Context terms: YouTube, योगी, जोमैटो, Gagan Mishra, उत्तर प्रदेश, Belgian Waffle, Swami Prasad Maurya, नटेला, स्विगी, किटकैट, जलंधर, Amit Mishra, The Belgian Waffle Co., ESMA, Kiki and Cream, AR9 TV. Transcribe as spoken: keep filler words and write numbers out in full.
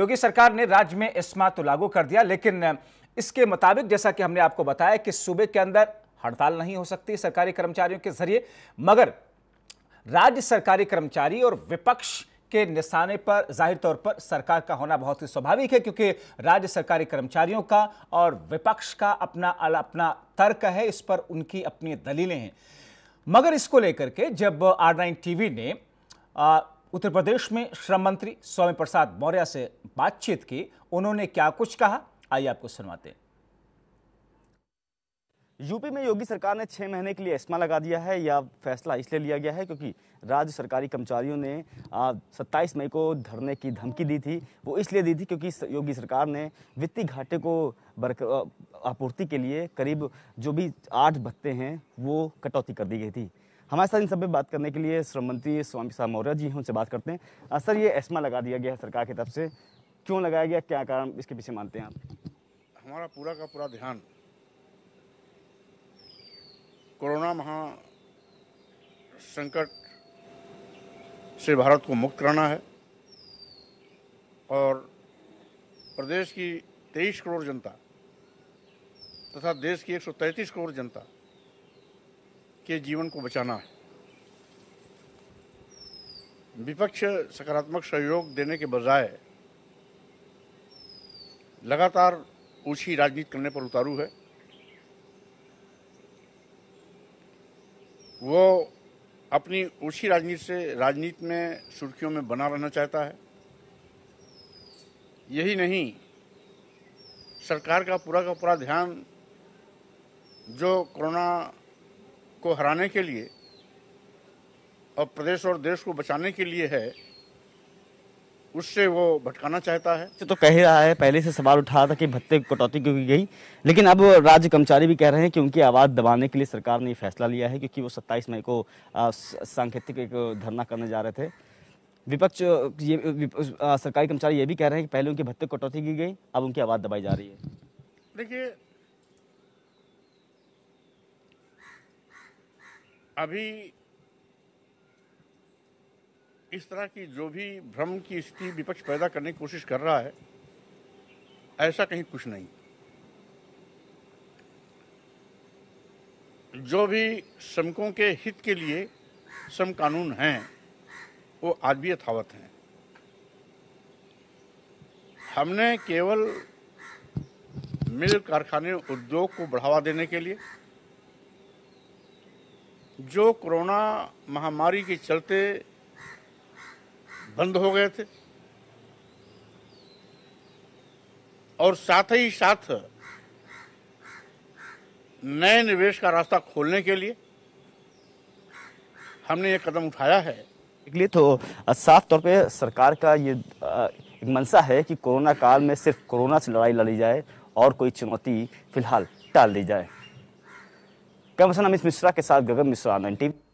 क्योंकि सरकार ने राज्य में एस्मा तो लागू कर दिया, लेकिन इसके मुताबिक जैसा कि हमने आपको बताया कि सूबे के अंदर हड़ताल नहीं हो सकती सरकारी कर्मचारियों के जरिए, मगर राज्य सरकारी कर्मचारी और विपक्ष के निशाने पर जाहिर तौर पर सरकार का होना बहुत ही स्वाभाविक है, क्योंकि राज्य सरकारी कर्मचारियों का और विपक्ष का अपना अपना तर्क है, इस पर उनकी अपनी दलीलें हैं। मगर इसको लेकर के जब आर नाइन टीवी ने आ, उत्तर प्रदेश में श्रम मंत्री स्वामी प्रसाद मौर्य से बातचीत की, उन्होंने क्या कुछ कहा आइए आपको सुनवाते हैं। यूपी में योगी सरकार ने छः महीने के लिए एस्मा लगा दिया है। यह फैसला इसलिए लिया गया है क्योंकि राज्य सरकारी कर्मचारियों ने सत्ताईस मई को धरने की धमकी दी थी। वो इसलिए दी थी क्योंकि योगी सरकार ने वित्तीय घाटे को आपूर्ति के लिए करीब जो भी आठ भत्ते हैं वो कटौती कर दी गई थी। हमारे साथ इन सब में बात करने के लिए श्रम मंत्री स्वामी प्रसाद मौर्य जी हैं, उनसे बात करते हैं। सर, ये एस्मा लगा दिया गया है सरकार की तरफ से, क्यों लगाया गया, क्या कारण, इसके पीछे मानते हैं आप? हमारा पूरा का पूरा ध्यान कोरोना महा संकट से भारत को मुक्त कराना है और प्रदेश की तेईस करोड़ जनता तथा देश की एक सौ तैंतीस करोड़ जनता के जीवन को बचाना है। विपक्ष सकारात्मक सहयोग देने के बजाय लगातार ऊंची राजनीति करने पर उतारू है। वो अपनी ऊंची राजनीति से राजनीति में सुर्खियों में बना रहना चाहता है। यही नहीं, सरकार का पूरा का पूरा ध्यान जो कोरोना को हराने के लिए और प्रदेश और देश को बचाने के लिए है, उससे वो भटकाना चाहता है। तो कह ही रहा है, पहले से सवाल उठा था कि भत्ते कटौती की गई, लेकिन अब राज्य कर्मचारी भी कह रहे हैं कि उनकी आवाज़ दबाने के लिए सरकार ने फैसला लिया है, क्योंकि वो सत्ताईस मई को सांकेतिक एक धरना करने जा रहे थे। विपक्ष ये विप, आ, सरकारी कर्मचारी ये भी कह रहे हैं कि पहले उनके भत्ते कटौती की गई, अब उनकी आवाज़ दबाई जा रही है। देखिए, अभी इस तरह की जो भी भ्रम की स्थिति विपक्ष पैदा करने की कोशिश कर रहा है, ऐसा कहीं कुछ नहीं। जो भी श्रमिकों के हित के लिए श्रम कानून हैं वो आज भी यथावत हैं। हमने केवल मिल, कारखाने, उद्योग को बढ़ावा देने के लिए जो कोरोना महामारी के चलते बंद हो गए थे और साथ ही साथ नए निवेश का रास्ता खोलने के लिए हमने ये कदम उठाया है। इसलिए तो साफ तौर पे सरकार का ये मंशा है कि कोरोना काल में सिर्फ कोरोना से लड़ाई लड़ी जाए और कोई चुनौती फिलहाल टाल दी जाए। कैमरा पर्सन अमित मिश्रा के साथ Gagan Mishra, R nine TV.